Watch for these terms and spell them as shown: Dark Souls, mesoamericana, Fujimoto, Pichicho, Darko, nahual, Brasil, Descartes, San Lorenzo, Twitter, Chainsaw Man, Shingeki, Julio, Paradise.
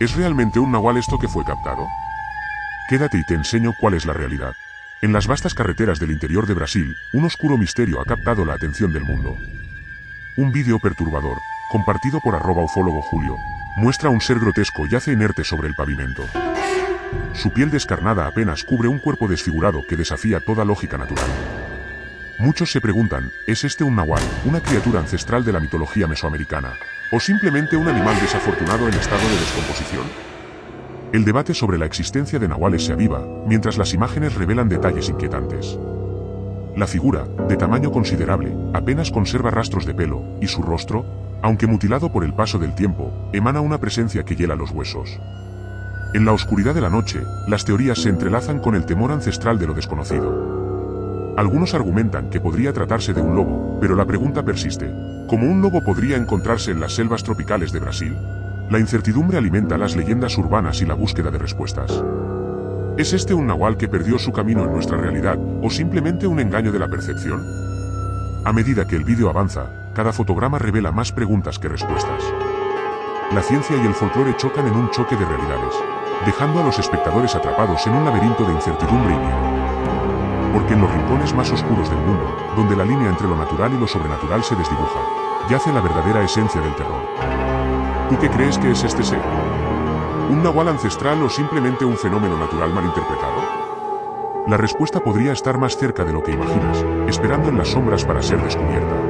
¿Es realmente un nahual esto que fue captado? Quédate y te enseño cuál es la realidad. En las vastas carreteras del interior de Brasil, un oscuro misterio ha captado la atención del mundo. Un vídeo perturbador, compartido por @ufólogo Julio, muestra a un ser grotesco yace inerte sobre el pavimento. Su piel descarnada apenas cubre un cuerpo desfigurado que desafía toda lógica natural. Muchos se preguntan, ¿es este un nahual, una criatura ancestral de la mitología mesoamericana, o simplemente un animal desafortunado en estado de descomposición? El debate sobre la existencia de nahuales se aviva, mientras las imágenes revelan detalles inquietantes. La figura, de tamaño considerable, apenas conserva rastros de pelo, y su rostro, aunque mutilado por el paso del tiempo, emana una presencia que hiela los huesos. En la oscuridad de la noche, las teorías se entrelazan con el temor ancestral de lo desconocido. Algunos argumentan que podría tratarse de un lobo, pero la pregunta persiste: ¿cómo un lobo podría encontrarse en las selvas tropicales de Brasil? La incertidumbre alimenta las leyendas urbanas y la búsqueda de respuestas. ¿Es este un nahual que perdió su camino en nuestra realidad, o simplemente un engaño de la percepción? A medida que el vídeo avanza, cada fotograma revela más preguntas que respuestas. La ciencia y el folclore chocan en un choque de realidades, dejando a los espectadores atrapados en un laberinto de incertidumbre y miedo. Porque en los rincones más oscuros del mundo, donde la línea entre lo natural y lo sobrenatural se desdibuja, yace la verdadera esencia del terror. ¿Tú qué crees que es este ser? ¿Un nahual ancestral o simplemente un fenómeno natural malinterpretado? La respuesta podría estar más cerca de lo que imaginas, esperando en las sombras para ser descubierta.